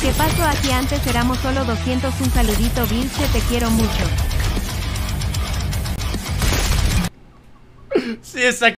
¿Qué pasó? Hacia antes éramos solo 200. Un saludito, Beelce, te quiero mucho. Sí, exacto.